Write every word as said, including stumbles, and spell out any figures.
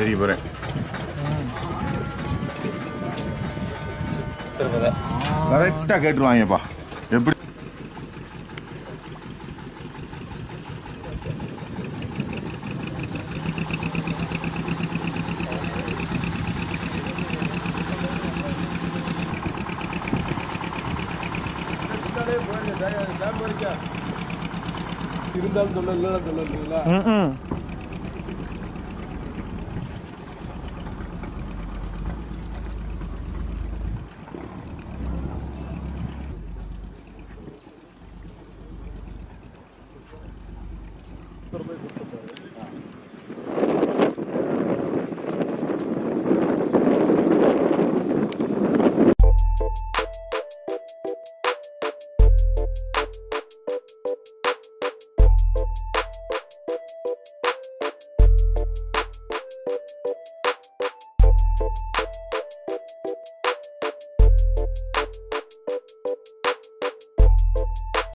தெரிய போறேன். கரெக்டா கேட்டுருவாங்கப்பா. எப்படி இருந்தாலும் சொல்லல சொல்லல.